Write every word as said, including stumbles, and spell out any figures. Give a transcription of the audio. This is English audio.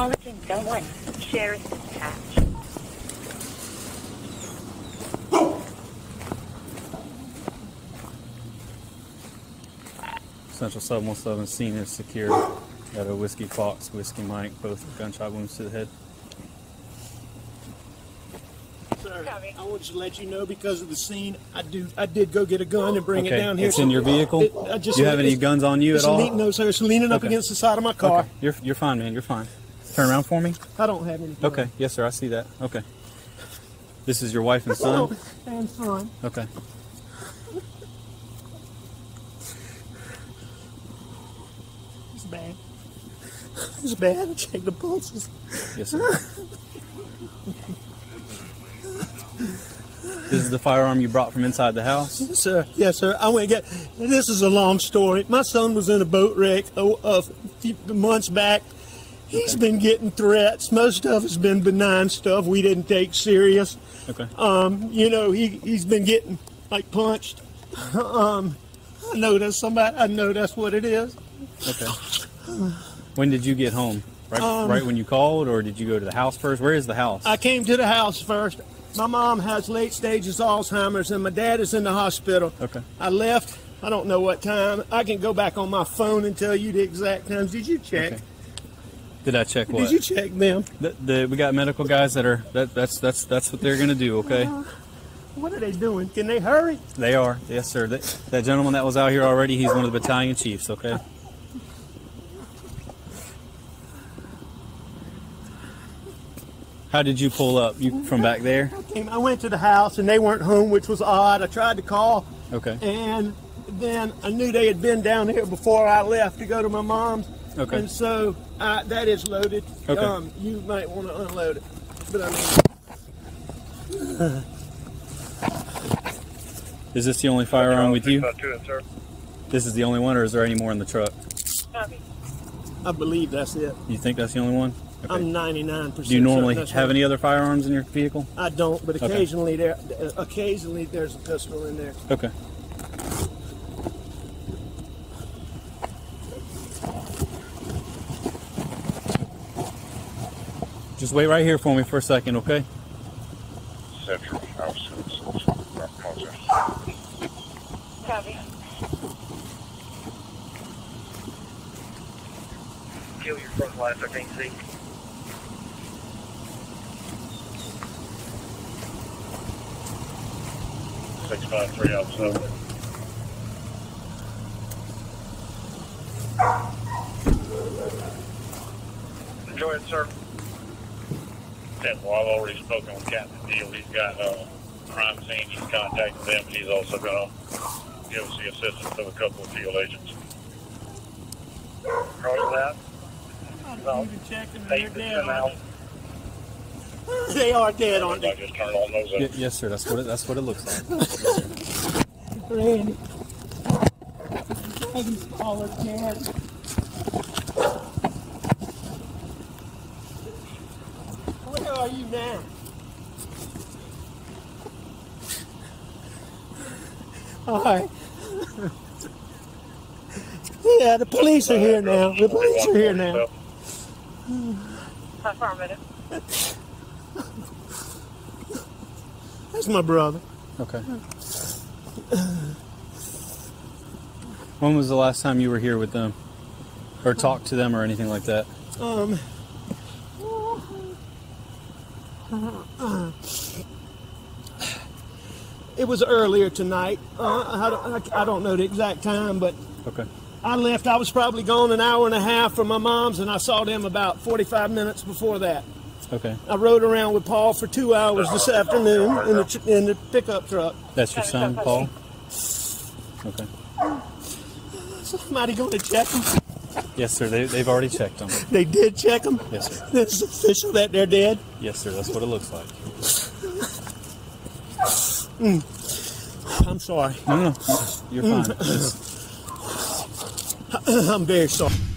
Collagen one. Sheriff dispatch. Central seven one seven, scene is secure. Got a Whiskey Fox, Whiskey Mike, both gunshot wounds to the head. Sir, I wanted to let you know because of the scene, I do, I did go get a gun and bring okay. it down here. It's in your vehicle? It, I just, do you have any guns on you at all? Leaning, no, sir. It's leaning okay. up against the side of my car. Okay. You're, you're fine, man. You're fine. Turn around for me. I don't have any guns. Okay. Yes, sir. I see that. Okay. This is your wife and son? And son. Okay. Bad. It's bad. I check the pulses. Yes, sir. This is the firearm you brought from inside the house? Yes, sir. Yes, sir. I went and got. This is a long story. My son was in a boat wreck a, a few months back. He's okay. been getting threats. Most of it's been benign stuff we didn't take serious. Okay. Um, you know, he he's been getting like punched. um, I know that's somebody. I know that's what it is. Okay. When did you get home? Right, um, right when you called, or did you go to the house first? Where is the house? I came to the house first. My mom has late stages Alzheimer's, and my dad is in the hospital. Okay. I left. I don't know what time. I can go back on my phone and tell you the exact times. Did you check? Okay. Did I check what? Did you check them? The, the, we got medical guys that are. That, that's that's that's what they're gonna do. Okay. Uh, What are they doing? Can they hurry? They are. Yes, sir. That, that gentleman that was out here already, he's one of the battalion chiefs, okay? How did you pull up? You from back there? I, came, I went to the house, and they weren't home, which was odd. I tried to call. Okay. And then I knew they had been down here before I left to go to my mom's. Okay. And so I, that is loaded. Okay. Um, you might want to unload it. But I mean... Uh, Is this the only firearm with you? It, this is the only one, or is there any more in the truck? I believe that's it. You think that's the only one? Okay. I'm ninety-nine percent. Do you normally have right. any other firearms in your vehicle? I don't, but occasionally okay. there, occasionally there's a pistol in there. Okay. Just wait right here for me for a second, okay? Central House. Copy. Kill your front lights, I can't see. six five three out south. Enjoy it, sir. Yeah, well, I've already spoken with Captain Deal. He's got uh, crime scene. He's contacted them, and he's also got a... give us the assistance of a couple of field agents. Roger that. No. They are dead, aren't they? Just turn on those up. Yes, sir. That's what it, that's what it looks like. Randy. He's all dead. Where are you now? All right. Yeah, the police are here now. The police are here now. Not for a minute. That's my brother. Okay. When was the last time you were here with them? Or talked to them or anything like that? Um. It was earlier tonight. Uh, I, I, I don't know the exact time, but okay. I left. I was probably gone an hour and a half from my mom's, and I saw them about forty-five minutes before that. Okay. I rode around with Paul for two hours this afternoon in the, in the pickup truck. That's your son, Paul? Okay. Somebody going to check him? Yes, sir. They, they've already checked them. They did check them? Yes, sir. It's official that they're dead? Yes, sir. That's what it looks like. Mm. I'm sorry. No, no, you're fine. Mm. I'm very sorry.